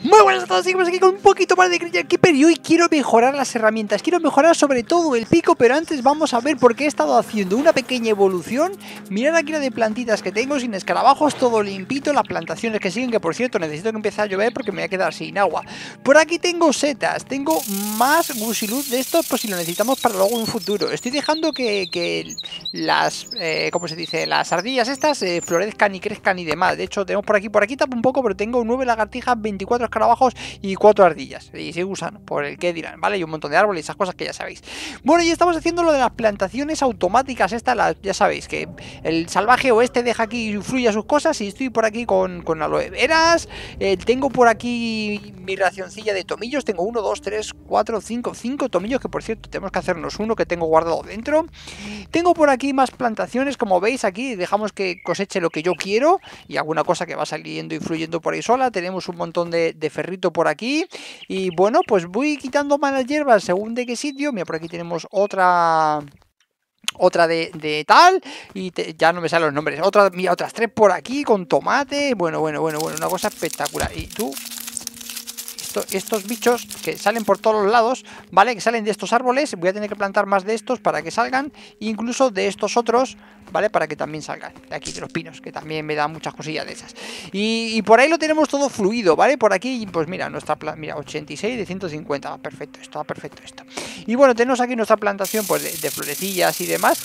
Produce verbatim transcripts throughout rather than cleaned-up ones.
Muy buenas a todos, seguimos aquí con un poquito más de Cryptid Keeper y hoy quiero mejorar las herramientas, quiero mejorar sobre todo el pico, pero antes vamos a ver por qué he estado haciendo una pequeña evolución. Mirad aquí la de plantitas que tengo, sin escarabajos, todo limpito, las plantaciones que siguen, que por cierto necesito que empiece a llover porque me voy a quedar sin agua. Por aquí tengo setas, tengo más gusiluz de estos por si lo necesitamos para luego en un futuro. Estoy dejando que, que las, eh, ¿cómo se dice? Las ardillas estas eh, florezcan y crezcan y demás. De hecho tenemos por aquí, por aquí tapa un poco, pero tengo nueve lagartijas, veinticuatro escarabajos y cuatro ardillas y seis gusanos, por el que dirán, vale, y un montón de árboles, esas cosas que ya sabéis. Bueno, y estamos haciendo lo de las plantaciones automáticas estas, las, ya sabéis que el salvaje oeste deja aquí fluya sus cosas y estoy por aquí con, con aloe veras, eh, tengo por aquí mi racioncilla de tomillos, tengo uno, dos, tres, cuatro, cinco, cinco tomillos, que por cierto tenemos que hacernos uno que tengo guardado dentro. Tengo por aquí más plantaciones, como veis aquí dejamos que coseche lo que yo quiero y alguna cosa que va saliendo y fluyendo por ahí sola. Tenemos un montón de de ferrito por aquí y bueno, pues voy quitando malas hierbas según de qué sitio. Mira, por aquí tenemos otra otra de, de tal y te, ya no me salen los nombres. Otra, mira, otras tres por aquí con tomate. Bueno, bueno, bueno, bueno, una cosa espectacular. Y tú, esto, estos bichos que salen por todos los lados, vale, que salen de estos árboles, voy a tener que plantar más de estos para que salgan, incluso de estos otros, vale, para que también salgan de aquí, de los pinos, que también me dan muchas cosillas de esas. Y, y por ahí lo tenemos todo fluido, vale, por aquí, pues mira, nuestra planta, mira, ochenta y seis de ciento cincuenta, perfecto esto, perfecto esto. Y bueno, tenemos aquí nuestra plantación pues de, de florecillas y demás.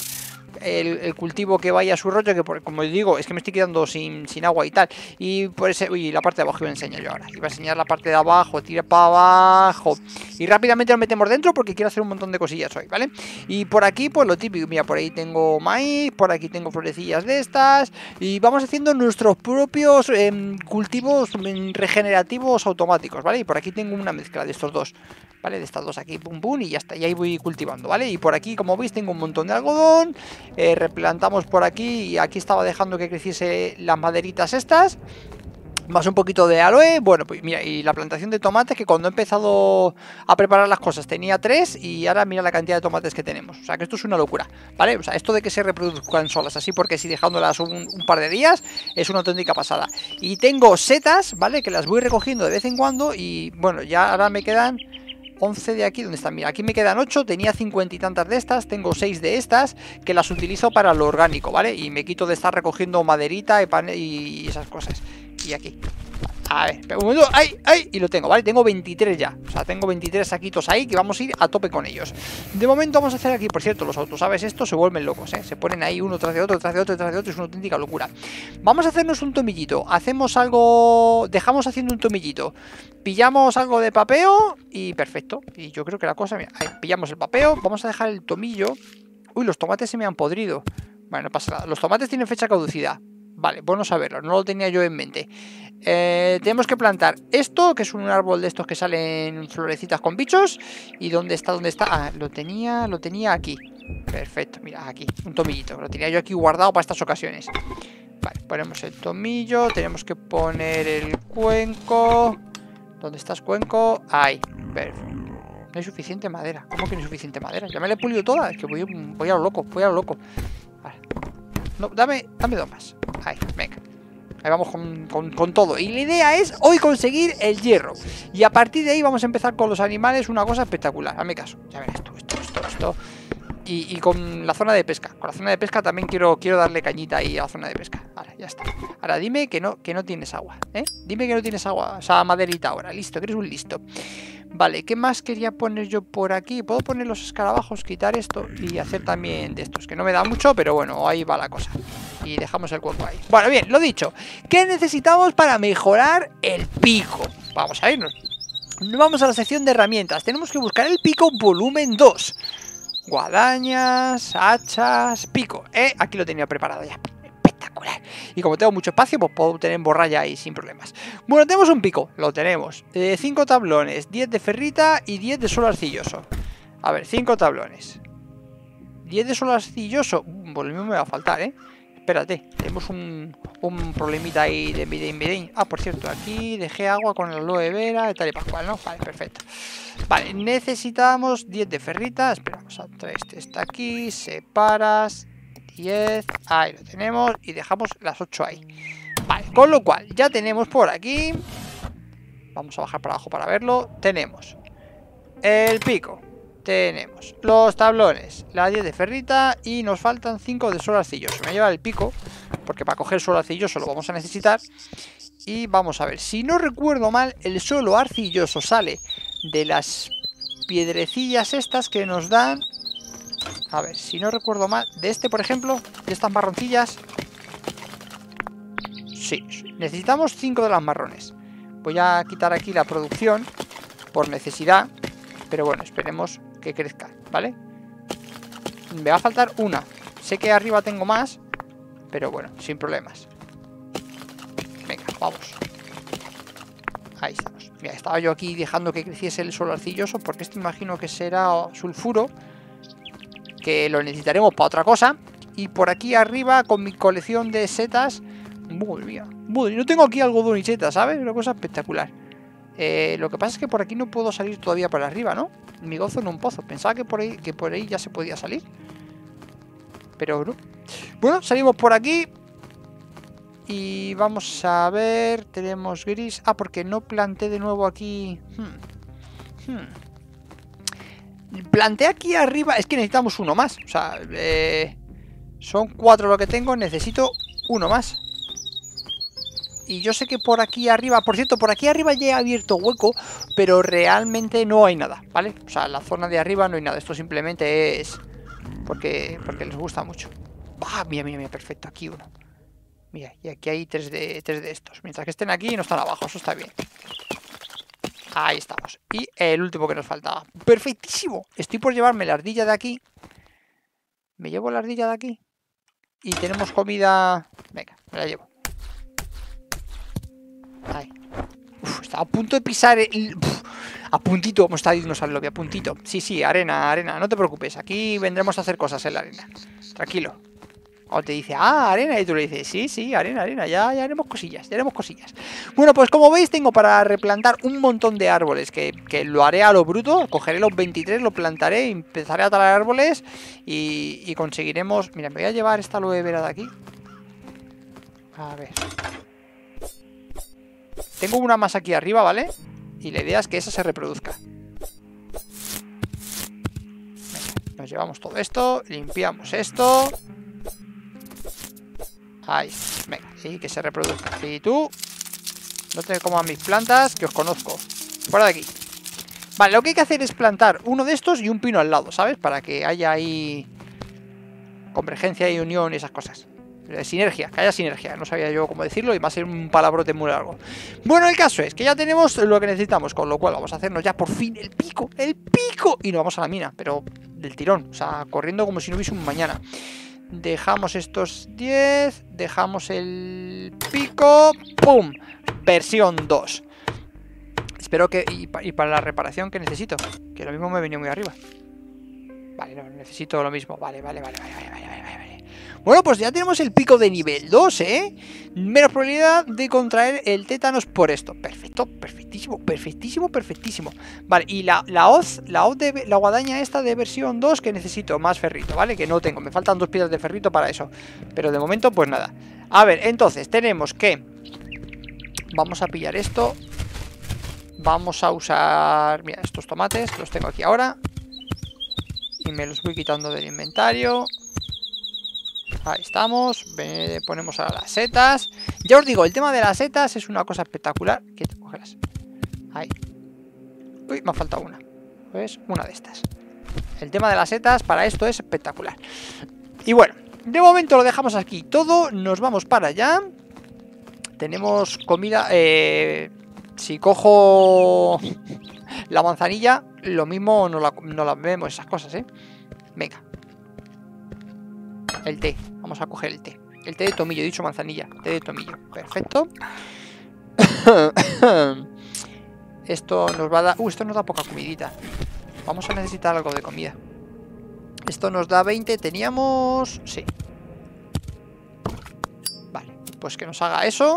El, el cultivo que vaya a su rollo, que por, como digo, es que me estoy quedando sin, sin agua y tal. Y por ese, uy, la parte de abajo iba a enseñar yo ahora. Iba a enseñar la parte de abajo, tira para abajo. Y rápidamente lo metemos dentro porque quiero hacer un montón de cosillas hoy, ¿vale? Y por aquí, pues lo típico, mira, por ahí tengo maíz, por aquí tengo florecillas de estas. Y vamos haciendo nuestros propios eh, cultivos regenerativos automáticos, ¿vale? Y por aquí tengo una mezcla de estos dos, ¿vale? De estas dos aquí, pum, pum, y ya está. Y ahí voy cultivando, ¿vale? Y por aquí, como veis, tengo un montón de algodón. Eh, replantamos por aquí y aquí estaba dejando que creciese las maderitas estas, más un poquito de aloe. Bueno, pues mira, y la plantación de tomates, que cuando he empezado a preparar las cosas tenía tres y ahora mira la cantidad de tomates que tenemos. O sea, que esto es una locura, ¿vale? O sea, esto de que se reproduzcan solas así, porque si dejándolas un, un par de días es una auténtica pasada. Y tengo setas, ¿vale? Que las voy recogiendo de vez en cuando y bueno, ya ahora me quedan once de aquí, ¿dónde están? Mira, aquí me quedan ocho, tenía cincuenta y tantas de estas, tengo seis de estas, que las utilizo para lo orgánico, ¿vale? Y me quito de estar recogiendo maderita y, pan y esas cosas. Y aquí, a ver, un momento, ¡ay, ay! Y lo tengo, ¿vale? Tengo veintitrés ya, o sea, tengo veintitrés saquitos ahí que vamos a ir a tope con ellos. De momento vamos a hacer aquí, por cierto, los autosaves estos se vuelven locos, ¿eh? Se ponen ahí uno tras de otro, tras de otro, tras de otro, es una auténtica locura. Vamos a hacernos un tomillito, hacemos algo, dejamos haciendo un tomillito, pillamos algo de papeo y perfecto. Y yo creo que la cosa, mira, ahí, pillamos el papeo, vamos a dejar el tomillo. Uy, los tomates se me han podrido. Bueno, no pasa nada, los tomates tienen fecha de caducidad. Vale, bueno saberlo, no lo tenía yo en mente. Eh, tenemos que plantar esto, que es un árbol de estos que salen florecitas con bichos. ¿Y dónde está? ¿Dónde está? Ah, lo tenía, lo tenía aquí. Perfecto, mira, aquí, un tomillito. Lo tenía yo aquí guardado para estas ocasiones. Vale, ponemos el tomillo, tenemos que poner el cuenco. ¿Dónde estás, cuenco? Ahí, perfecto. No hay suficiente madera. ¿Cómo que no hay suficiente madera? Ya me la he pulido toda, es que voy, voy a lo loco, voy a lo loco. Vale. No, dame, dame dos más. Ahí, venga. Ahí vamos con, con, con todo. Y la idea es hoy conseguir el hierro. Y a partir de ahí vamos a empezar con los animales. Una cosa espectacular, hazme caso. Ya verás tú, esto, esto, esto. Y, y con la zona de pesca. Con la zona de pesca también quiero, quiero darle cañita ahí a la zona de pesca. Ahora, ya está. Ahora dime que no, que no tienes agua, ¿eh? Dime que no tienes agua. O sea, maderita ahora. Listo, que eres un listo. Vale, ¿qué más quería poner yo por aquí? Puedo poner los escarabajos, quitar esto y hacer también de estos, que no me da mucho, pero bueno, ahí va la cosa. Y dejamos el cuerpo ahí. Bueno, bien, lo dicho. ¿Qué necesitamos para mejorar el pico? Vamos a irnos. Vamos a la sección de herramientas. Tenemos que buscar el pico volumen dos. Guadañas, hachas, pico. Eh, aquí lo tenía preparado ya. Espectacular. Y como tengo mucho espacio, pues puedo tener borralla ahí sin problemas. Bueno, tenemos un pico, lo tenemos. eh, cinco tablones, diez de ferrita y diez de suelo arcilloso. A ver, cinco tablones, diez de suelo arcilloso. Uh, por lo mismo me va a faltar, eh. Espérate, tenemos un, un problemita ahí de midin, midin. Ah, por cierto, aquí dejé agua con la aloe vera y tal y pascual, ¿no? Vale, perfecto. Vale, necesitamos diez de ferrita. Esperamos a tres, este está aquí, separas. diez, ahí lo tenemos y dejamos las ocho ahí. Vale, con lo cual ya tenemos por aquí Vamos a bajar para abajo para verlo. Tenemos el pico. Tenemos los tablones. La diez de ferrita. Y nos faltan cinco de suelo arcilloso. Me voy a llevar el pico, porque para coger suelo arcilloso lo vamos a necesitar. Y vamos a ver. Si no recuerdo mal, el suelo arcilloso sale de las piedrecillas estas que nos dan. A ver, si no recuerdo mal, de este por ejemplo, de estas marroncillas. Sí, necesitamos cinco de las marrones. Voy a quitar aquí la producción por necesidad, pero bueno, esperemos que crezca, ¿vale? Me va a faltar una. Sé que arriba tengo más, pero bueno, sin problemas. Venga, vamos. Ahí estamos. Mira, estaba yo aquí dejando que creciese el suelo arcilloso, porque este imagino que será sulfuro, que lo necesitaremos para otra cosa. Y por aquí arriba, con mi colección de setas. Madre mía, madre, no tengo aquí algodón y setas, ¿sabes? Una cosa espectacular. eh, Lo que pasa es que por aquí no puedo salir todavía para arriba, ¿no? Mi gozo en un pozo. Pensaba que por ahí, que por ahí ya se podía salir, pero no. Bueno, salimos por aquí. Y vamos a ver. Tenemos gris. Ah, porque no planté de nuevo aquí. Hmm. Hmm. Planté aquí arriba, es que necesitamos uno más. O sea, eh, son cuatro lo que tengo, necesito uno más. Y yo sé que por aquí arriba, por cierto, por aquí arriba ya he abierto hueco, pero realmente no hay nada, ¿vale? O sea, la zona de arriba no hay nada, esto simplemente es porque, porque les gusta mucho. ¡Ah! Mira, mira, mira, perfecto, aquí uno. Mira, y aquí hay tres de, tres de estos. Mientras que estén aquí no están abajo, eso está bien. Ahí estamos. Y el último que nos faltaba. ¡Perfectísimo! Estoy por llevarme la ardilla de aquí. Me llevo la ardilla de aquí. Y tenemos comida... Venga, me la llevo. Ahí. Uf, estaba a punto de pisar el... Uf, a puntito, como está diciendo Sallovia, a puntito. Sí, sí, arena, arena. No te preocupes. Aquí vendremos a hacer cosas en la arena. Tranquilo. O te dice, ah, arena, y tú le dices, sí, sí, arena, arena, ya, ya haremos cosillas, ya haremos cosillas. Bueno, pues como veis tengo para replantar un montón de árboles, que, que lo haré a lo bruto, cogeré los veintitrés, lo plantaré, empezaré a talar árboles y, y conseguiremos... Mira, me voy a llevar esta aloe vera de aquí. A ver. Tengo una más aquí arriba, ¿vale? Y la idea es que esa se reproduzca. Venga, nos llevamos todo esto, limpiamos esto... Ahí, venga, y que se reproduzca. Y tú, no te comas mis plantas, que os conozco. Fuera de aquí. Vale, lo que hay que hacer es plantar uno de estos y un pino al lado, ¿sabes? Para que haya ahí convergencia y unión y esas cosas. Sinergia, que haya sinergia. No sabía yo cómo decirlo y va a ser un palabrote muy largo. Bueno, el caso es que ya tenemos lo que necesitamos, con lo cual vamos a hacernos ya por fin el pico, el pico. Y nos vamos a la mina, pero del tirón, o sea, corriendo como si no hubiese un mañana. Dejamos estos diez. Dejamos el pico. ¡Pum! Versión dos. Espero que... Y, pa, y para la reparación que necesito, que lo mismo me venía muy arriba. Vale, no, necesito lo mismo. Vale, vale, vale, vale, vale, vale, vale. Bueno, pues ya tenemos el pico de nivel dos, ¿eh? Menos probabilidad de contraer el tétanos por esto. Perfecto, perfectísimo, perfectísimo, perfectísimo. Vale, y la, la hoz, la hoz de la guadaña esta de versión dos que necesito, más ferrito, ¿vale? Que no tengo, me faltan dos piedras de ferrito para eso. Pero de momento, pues nada. A ver, entonces, tenemos que... Vamos a pillar esto. Vamos a usar... Mira, estos tomates, los tengo aquí ahora. Y me los voy quitando del inventario. Ahí estamos, eh, ponemos ahora las setas. Ya os digo, el tema de las setas es una cosa espectacular. Que te cogerás. Ahí. Uy, me ha faltado una. Pues una de estas. El tema de las setas para esto es espectacular. Y bueno, de momento lo dejamos aquí todo. Nos vamos para allá. Tenemos comida. Eh, si cojo la manzanilla, lo mismo no la, no la bebemos esas cosas, ¿eh? Venga. El té, vamos a coger el té. El té de tomillo, he dicho manzanilla. Té de tomillo, perfecto. Esto nos va a dar... Uh, esto nos da poca comidita. Vamos a necesitar algo de comida. Esto nos da veinte, teníamos... Sí. Vale, pues que nos haga eso.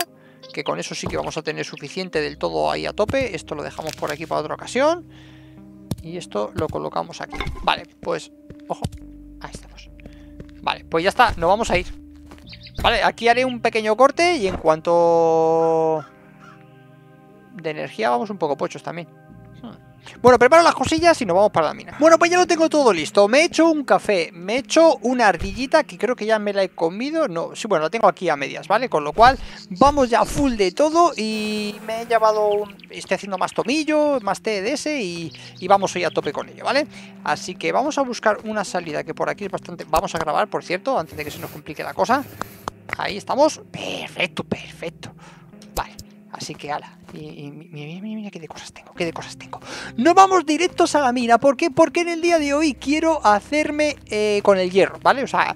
Que con eso sí que vamos a tener suficiente del todo ahí a tope. Esto lo dejamos por aquí para otra ocasión. Y esto lo colocamos aquí. Vale, pues... Ojo, ahí estamos. Vale, pues ya está, nos vamos a ir. Vale, aquí haré un pequeño corte y en cuanto... de energía vamos un poco pochos también. Bueno, preparo las cosillas y nos vamos para la mina. Bueno, pues ya lo tengo todo listo. Me he hecho un café, me he hecho una ardillita que creo que ya me la he comido. No, sí, bueno, la tengo aquí a medias, ¿vale? Con lo cual, vamos ya full de todo y me he llevado un... Estoy haciendo más tomillo, más té de ese y, y vamos hoy a tope con ello, ¿vale? Así que vamos a buscar una salida que por aquí es bastante... Vamos a grabar, por cierto, antes de que se nos complique la cosa. Ahí estamos. Perfecto, perfecto. Vale. Así que ala, y, y mira, mira, mira qué de cosas tengo, qué de cosas tengo. Nos vamos directos a la mina, ¿por qué? Porque en el día de hoy quiero hacerme eh, con el hierro, ¿vale? O sea,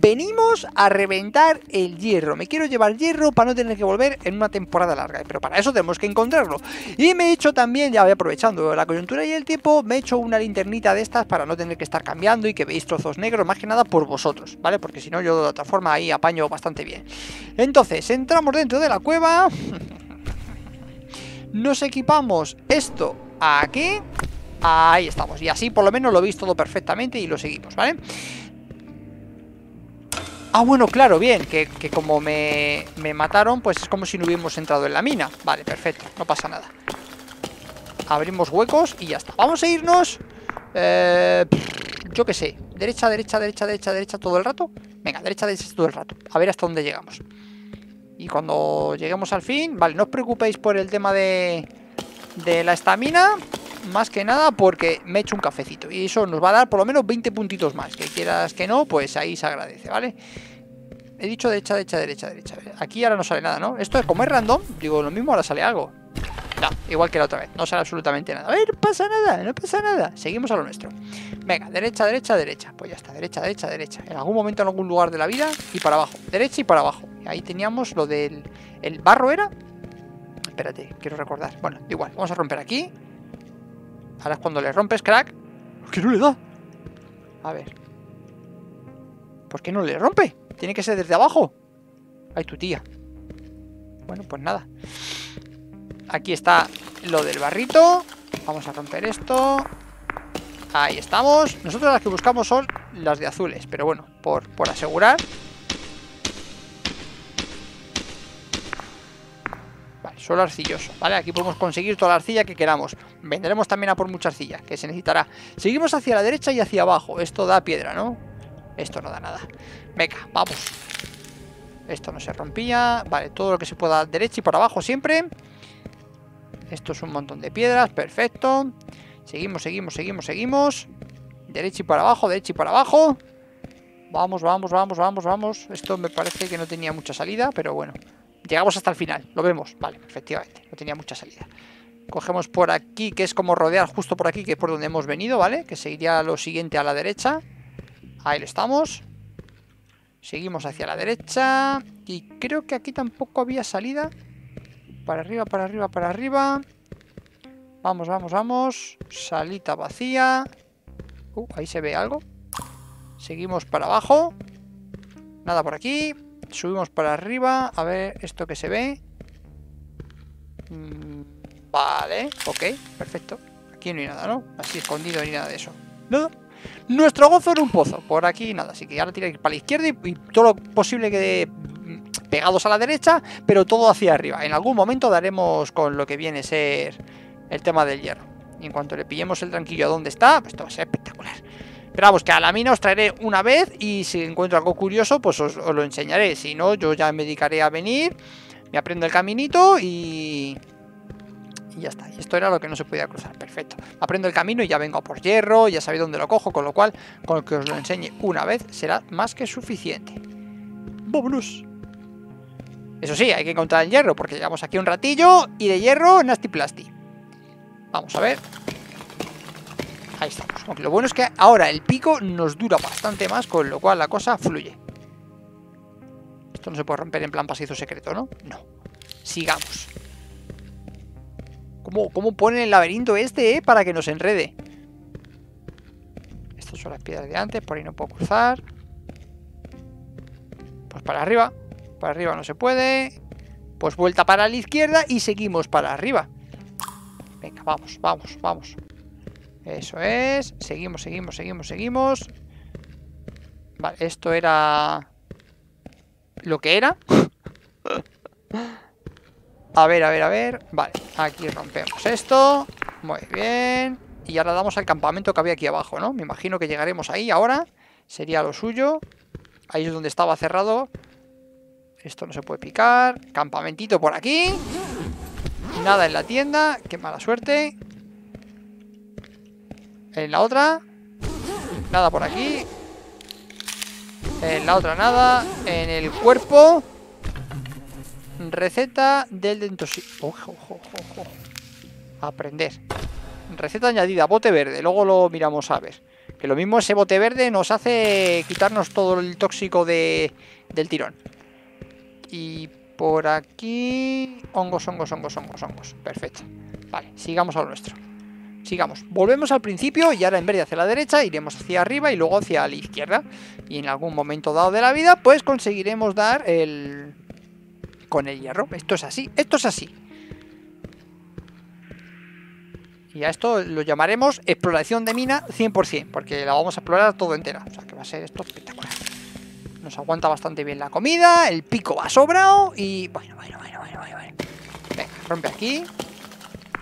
venimos a reventar el hierro. Me quiero llevar hierro para no tener que volver en una temporada larga, pero para eso tenemos que encontrarlo. Y me he hecho también, ya voy aprovechando la coyuntura y el tiempo, me he hecho una linternita de estas para no tener que estar cambiando y que veáis trozos negros, más que nada por vosotros, ¿vale? Porque si no yo de otra forma ahí apaño bastante bien. Entonces, entramos dentro de la cueva... Nos equipamos esto aquí. Ahí estamos. Y así por lo menos lo veis todo perfectamente y lo seguimos, ¿vale? Ah, bueno, claro, bien. Que, que como me, me mataron, pues es como si no hubiéramos entrado en la mina. Vale, perfecto. No pasa nada. Abrimos huecos y ya está. Vamos a irnos... Eh, yo qué sé. Derecha, derecha, derecha, derecha, derecha todo el rato. Venga, derecha, derecha todo el rato. A ver hasta dónde llegamos. Y cuando lleguemos al fin... Vale, no os preocupéis por el tema de... De la estamina. Más que nada porque me he hecho un cafecito. Y eso nos va a dar por lo menos veinte puntitos más. Que quieras que no, pues ahí se agradece, ¿vale? He dicho derecha, derecha, derecha, derecha. Aquí ahora no sale nada, ¿no? Esto es como es random. Digo, lo mismo ahora sale algo. No, igual que la otra vez. No sale absolutamente nada. A ver, pasa nada, no pasa nada. Seguimos a lo nuestro. Venga, derecha, derecha, derecha. Pues ya está, derecha, derecha, derecha. En algún momento, en algún lugar de la vida. Y para abajo. Derecha y para abajo. Ahí teníamos lo del... ¿El barro era? Espérate, quiero recordar. Bueno, igual, vamos a romper aquí. Ahora es cuando le rompes, crack. ¿Qué no le da? A ver. ¿Por qué no le rompe? Tiene que ser desde abajo. Ay, tu tía. Bueno, pues nada. Aquí está lo del barrito. Vamos a romper esto. Ahí estamos. Nosotros las que buscamos son las de azules. Pero bueno, por, por asegurar... Suelo arcilloso, ¿vale? Aquí podemos conseguir toda la arcilla que queramos. Vendremos también a por mucha arcilla, que se necesitará. Seguimos hacia la derecha y hacia abajo. Esto da piedra, ¿no? Esto no da nada. Venga, vamos. Esto no se rompía. Vale, todo lo que se pueda derecha y por abajo siempre. Esto es un montón de piedras, perfecto. Seguimos, seguimos, seguimos, seguimos. Derecha y para abajo, derecha y para abajo. Vamos, vamos, vamos, vamos, vamos. Esto me parece que no tenía mucha salida, pero bueno. Llegamos hasta el final, lo vemos, vale, efectivamente, no tenía mucha salida. Cogemos por aquí, que es como rodear justo por aquí, que es por donde hemos venido, ¿vale? Que seguiría lo siguiente a la derecha. Ahí lo estamos. Seguimos hacia la derecha. Y creo que aquí tampoco había salida. Para arriba, para arriba, para arriba. Vamos, vamos, vamos. Salita vacía. Uh, ahí se ve algo. Seguimos para abajo. Nada por aquí. Subimos para arriba, a ver esto que se ve. Vale, ok, perfecto. Aquí no hay nada, ¿no? Así escondido ni nada de eso. Nada. Nuestro gozo era un pozo, por aquí nada. Así que ahora tiene que ir para la izquierda y todo lo posible que de... pegados a la derecha, pero todo hacia arriba. En algún momento daremos con lo que viene a ser el tema del hierro. Y en cuanto le pillemos el tranquillo a donde está, pues esto va a ser espectacular. Pero vamos, que a la mina os traeré una vez y si encuentro algo curioso, pues os, os lo enseñaré. Si no, yo ya me dedicaré a venir, me aprendo el caminito y... Y ya está. Y esto era lo que no se podía cruzar. Perfecto. Aprendo el camino y ya vengo a por hierro, ya sabéis dónde lo cojo, con lo cual, con que os lo enseñe una vez será más que suficiente. ¡Vámonos! Eso sí, hay que encontrar el hierro, porque llegamos aquí un ratillo y de hierro, nasty plasty. Vamos a ver... Ahí estamos, aunque lo bueno es que ahora el pico nos dura bastante más, con lo cual la cosa fluye. Esto no se puede romper en plan pasadizo secreto, ¿no? No, sigamos. ¿Cómo, cómo ponen el laberinto este, eh? Para que nos enrede. Estas son las piedras de antes, por ahí no puedo cruzar. Pues para arriba, para arriba no se puede. Pues vuelta para la izquierda y seguimos para arriba. Venga, vamos, vamos, vamos. Eso es, seguimos, seguimos, seguimos, seguimos. Vale, esto era... Lo que era. A ver, a ver, a ver. Vale, aquí rompemos esto. Muy bien. Y ahora damos al campamento que había aquí abajo, ¿no? Me imagino que llegaremos ahí ahora. Sería lo suyo. Ahí es donde estaba cerrado. Esto no se puede picar. Campamentito por aquí. Nada en la tienda. Qué mala suerte. En la otra. Nada por aquí. En la otra nada. En el cuerpo. Receta del dentosito. Ojo, ojo, ojo. Aprender. Receta añadida, bote verde. Luego lo miramos a ver. Que lo mismo ese bote verde nos hace quitarnos todo el tóxico de, del tirón. Y por aquí... Hongos, hongos, hongos, hongos, hongos. Perfecto. Vale, sigamos a lo nuestro. Sigamos. Volvemos al principio y ahora en vez de hacia la derecha iremos hacia arriba y luego hacia la izquierda. Y en algún momento dado de la vida pues conseguiremos dar el... con el hierro. Esto es así, esto es así. Y a esto lo llamaremos exploración de mina cien por cien, porque la vamos a explorar todo entera. O sea que va a ser esto espectacular. Nos aguanta bastante bien la comida, el pico va sobrado y... Bueno, bueno, bueno, bueno, bueno. Venga, rompe aquí.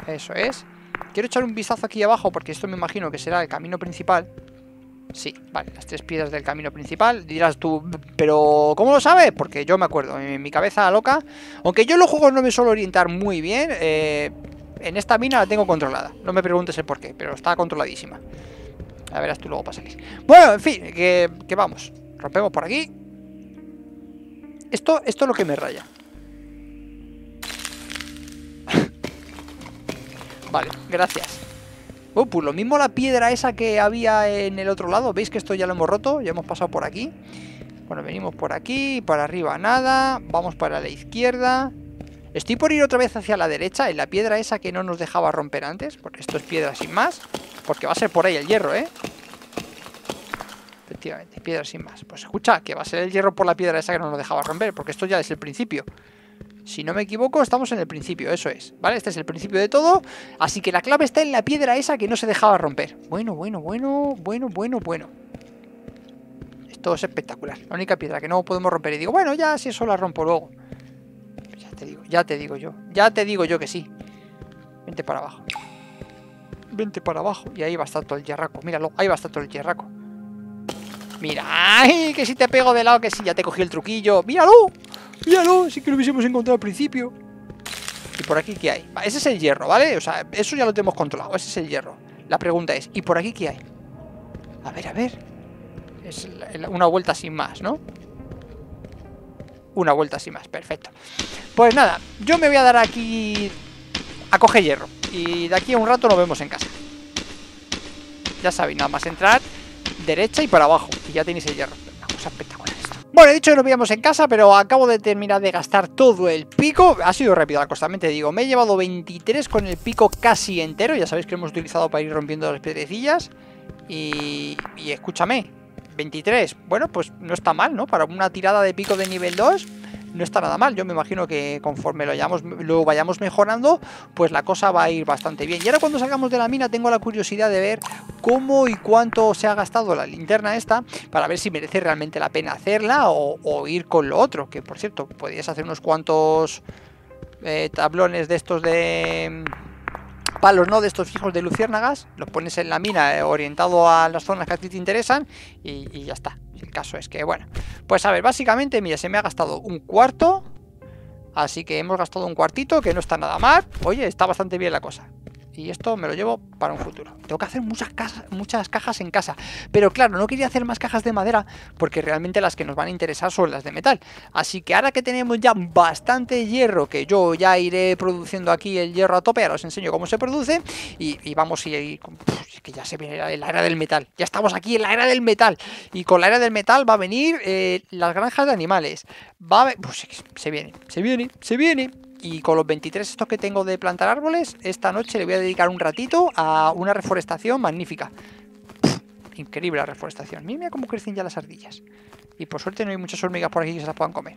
Eso es. Quiero echar un vistazo aquí abajo porque esto me imagino que será el camino principal. Sí, vale, las tres piedras del camino principal. Dirás tú, pero ¿cómo lo sabes? Porque yo me acuerdo, en mi cabeza loca. Aunque yo en los juegos no me suelo orientar muy bien, eh... en esta mina la tengo controlada. No me preguntes el porqué, pero está controladísima. A verás tú luego para salir. Bueno, en fin, que, que vamos. Rompemos por aquí. Esto, esto es lo que me raya. Vale, gracias. Oh, pues lo mismo la piedra esa que había en el otro lado. ¿Veis que esto ya lo hemos roto? Ya hemos pasado por aquí. Bueno, venimos por aquí. Para arriba nada. Vamos para la izquierda. Estoy por ir otra vez hacia la derecha, en la piedra esa que no nos dejaba romper antes. Porque esto es piedra sin más. Porque va a ser por ahí el hierro, ¿eh? Efectivamente, piedra sin más. Pues escucha, que va a ser el hierro por la piedra esa que no nos dejaba romper. Porque esto ya es el principio. Si no me equivoco, estamos en el principio, eso es. ¿Vale? Este es el principio de todo. Así que la clave está en la piedra esa que no se dejaba romper. Bueno, bueno, bueno, bueno, bueno, bueno. Esto es espectacular. La única piedra que no podemos romper. Y digo, bueno, ya si eso la rompo luego. Te digo, ya te digo yo, ya te digo yo que sí. Vente para abajo. Vente para abajo. Y ahí va a estar todo el yerraco, míralo, ahí va a estar todo el yerraco. Mira, ay, que si te pego de lado, que si ya te cogí el truquillo. Míralo, míralo, si que lo hubiésemos encontrado al principio. ¿Y por aquí qué hay? Ese es el hierro, ¿vale? O sea, eso ya lo tenemos controlado, ese es el hierro. La pregunta es, ¿y por aquí qué hay? A ver, a ver. Es una vuelta sin más, ¿no? Una vuelta sin más, perfecto. Pues nada, yo me voy a dar aquí a coger hierro. Y de aquí a un rato nos vemos en casa. Ya sabéis, nada más entrar derecha y para abajo. Y ya tenéis el hierro. Una cosa espectacular esto. Bueno, he dicho que nos veíamos en casa, pero acabo de terminar de gastar todo el pico. Ha sido rápido, acostamente digo. Me he llevado veintitrés con el pico casi entero. Ya sabéis que lo hemos utilizado para ir rompiendo las piedrecillas. Y, y escúchame. veintitrés, bueno, pues no está mal, ¿no? Para una tirada de pico de nivel dos no está nada mal, yo me imagino que conforme lo, hayamos, lo vayamos mejorando pues la cosa va a ir bastante bien. Y ahora cuando salgamos de la mina tengo la curiosidad de ver cómo y cuánto se ha gastado la linterna esta, para ver si merece realmente la pena hacerla o, o ir con lo otro, que por cierto, podrías hacer unos cuantos eh, tablones de estos de... palos, ¿no? De estos fijos de luciérnagas. Los pones en la mina eh, orientado a las zonas que a ti te interesan y, y ya está. El caso es que, bueno, pues a ver, básicamente, mira, se me ha gastado un cuarto. Así que hemos gastado un cuartito, que no está nada mal. Oye, está bastante bien la cosa. Y esto me lo llevo para un futuro. Tengo que hacer muchas, cajas, muchas cajas en casa. Pero claro, no quería hacer más cajas de madera porque realmente las que nos van a interesar son las de metal. Así que ahora que tenemos ya bastante hierro, que yo ya iré produciendo aquí el hierro a tope, ahora os enseño cómo se produce. Y, y vamos a ir... Es que ya se viene la, la era del metal. Ya estamos aquí en la era del metal. Y con la era del metal va a venir eh, las granjas de animales. Va a... Pues, se viene, se viene, se viene. Y con los veintitrés estos que tengo de plantar árboles, esta noche le voy a dedicar un ratito a una reforestación magnífica. Pff, increíble la reforestación. Mira, mira cómo crecen ya las ardillas. Y por suerte no hay muchas hormigas por aquí que se las puedan comer.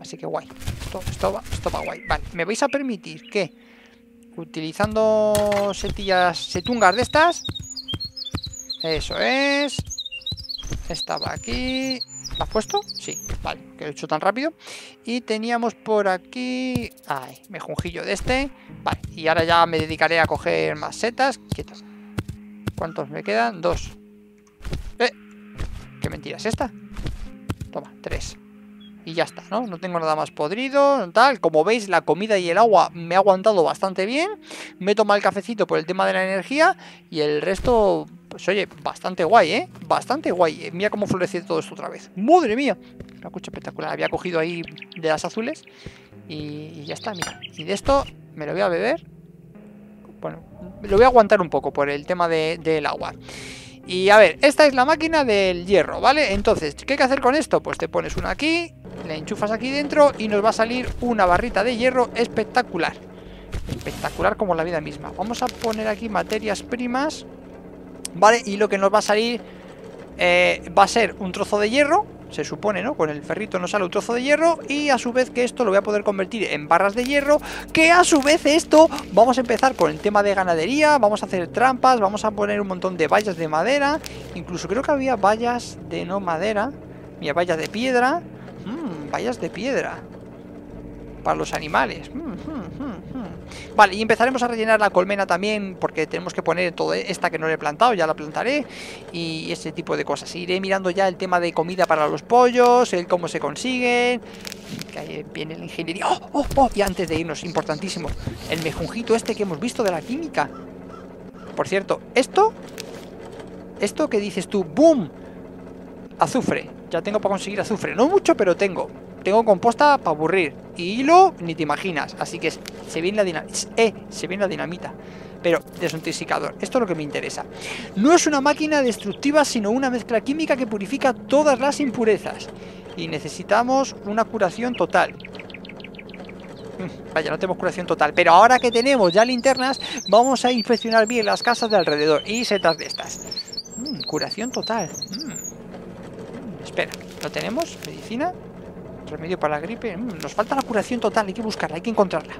Así que guay. Esto, esto, va, esto va guay. Vale, me vais a permitir que, utilizando setillas, setungas de estas. Eso es. Esta va aquí. ¿La has puesto? Sí, vale, que lo he hecho tan rápido. Y teníamos por aquí... Ay, mejunjillo de este. Vale, y ahora ya me dedicaré a coger más setas. Quieto. ¿Cuántos me quedan? Dos. Eh, ¿qué mentira es esta? Toma, tres. Y ya está, ¿no? No tengo nada más podrido, tal. Como veis, la comida y el agua me ha aguantado bastante bien. Me he tomado el cafecito por el tema de la energía. Y el resto... Pues oye, bastante guay, ¿eh? Bastante guay. Mira cómo florece todo esto otra vez. ¡Madre mía! Una cucha espectacular. Había cogido ahí de las azules. Y ya está, mira. Y de esto me lo voy a beber. Bueno, lo voy a aguantar un poco por el tema de, del agua. Y a ver, esta es la máquina del hierro, ¿vale? Entonces, ¿qué hay que hacer con esto? Pues te pones una aquí, la enchufas aquí dentro y nos va a salir una barrita de hierro espectacular. Espectacular como la vida misma. Vamos a poner aquí materias primas. Vale, y lo que nos va a salir eh, va a ser un trozo de hierro, se supone, ¿no? Con el ferrito nos sale un trozo de hierro y a su vez que esto lo voy a poder convertir en barras de hierro, que a su vez esto vamos a empezar con el tema de ganadería, vamos a hacer trampas, vamos a poner un montón de vallas de madera, incluso creo que había vallas de no madera, mira, vallas de piedra, mmm, vallas de piedra para los animales, mmm, mmm, mmm. Vale, y empezaremos a rellenar la colmena también, porque tenemos que poner toda esta que no le he plantado, ya la plantaré, y ese tipo de cosas. Iré mirando ya el tema de comida para los pollos, el cómo se consiguen, que ahí viene la ingeniería. ¡Oh, oh, oh! Y antes de irnos, importantísimo, el mejunjito este que hemos visto de la química. Por cierto, esto, esto que dices tú, ¡boom! Azufre, ya tengo para conseguir azufre, no mucho, pero tengo. Tengo composta para aburrir. Y hilo, ni te imaginas. Así que se viene la dinamita. Eh, se viene la dinamita. Pero desintoxicador. Esto es lo que me interesa. No es una máquina destructiva, sino una mezcla química que purifica todas las impurezas. Y necesitamos una curación total. Vaya, no tenemos curación total. Pero ahora que tenemos ya linternas, vamos a inspeccionar bien las casas de alrededor. Y setas de estas. Mm, curación total. Mm. Mm, espera, ¿lo tenemos? ¿Medicina? Remedio para la gripe, nos falta la curación total, hay que buscarla, hay que encontrarla.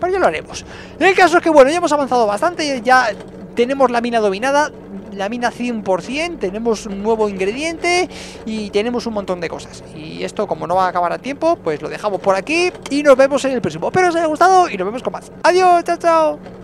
Pero ya lo haremos. El caso es que bueno, ya hemos avanzado bastante, ya tenemos la mina dominada, la mina cien por cien, tenemos un nuevo ingrediente y tenemos un montón de cosas. Y esto como no va a acabar a tiempo, pues lo dejamos por aquí y nos vemos en el próximo. Espero os haya gustado y nos vemos con más. Adiós, chao, chao.